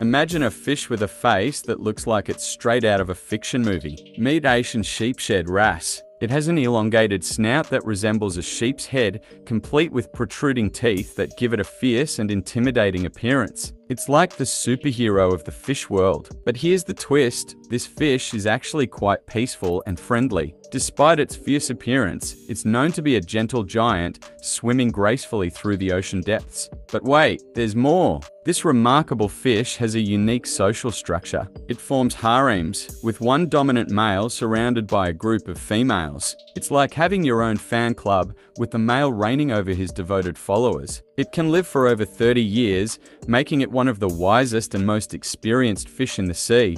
Imagine a fish with a face that looks like it's straight out of a fiction movie. Meet Asian Sheepshead Wrasse. It has an elongated snout that resembles a sheep's head, complete with protruding teeth that give it a fierce and intimidating appearance. It's like the superhero of the fish world. But here's the twist, this fish is actually quite peaceful and friendly. Despite its fierce appearance, it's known to be a gentle giant, swimming gracefully through the ocean depths. But wait, there's more! This remarkable fish has a unique social structure. It forms harems, with one dominant male surrounded by a group of females. It's like having your own fan club, with the male reigning over his devoted followers. It can live for over 30 years, making it one of the wisest and most experienced fish in the sea.